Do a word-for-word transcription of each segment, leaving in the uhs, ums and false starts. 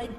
Red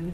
Blue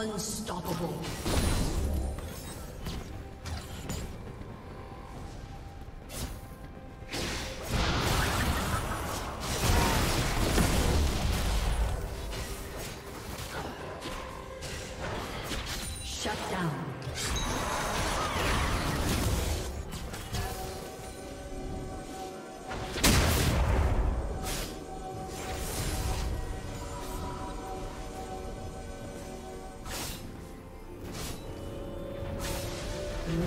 Unstoppable. Shut down. Blue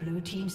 Blue team's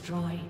destroyed.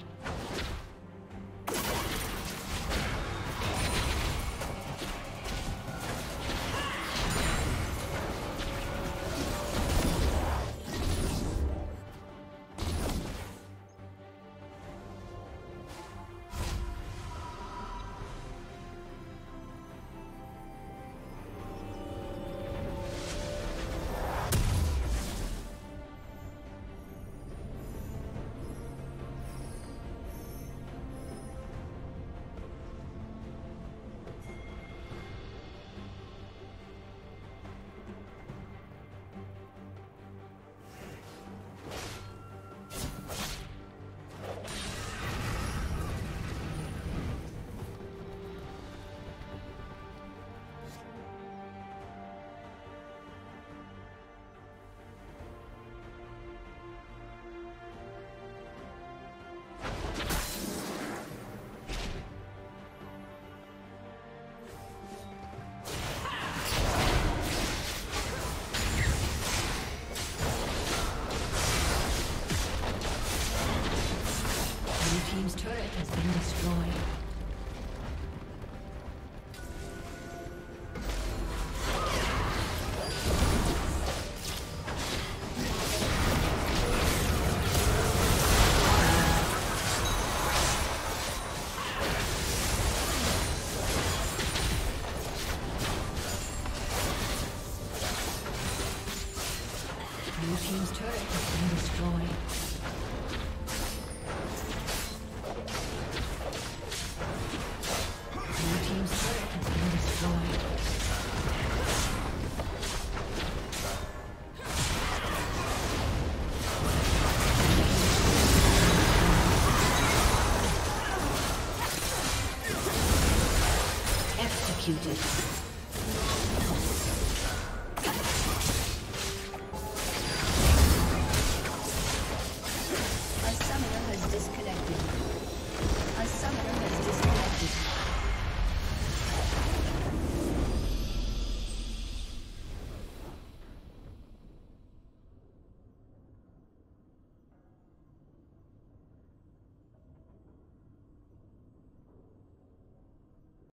Executed.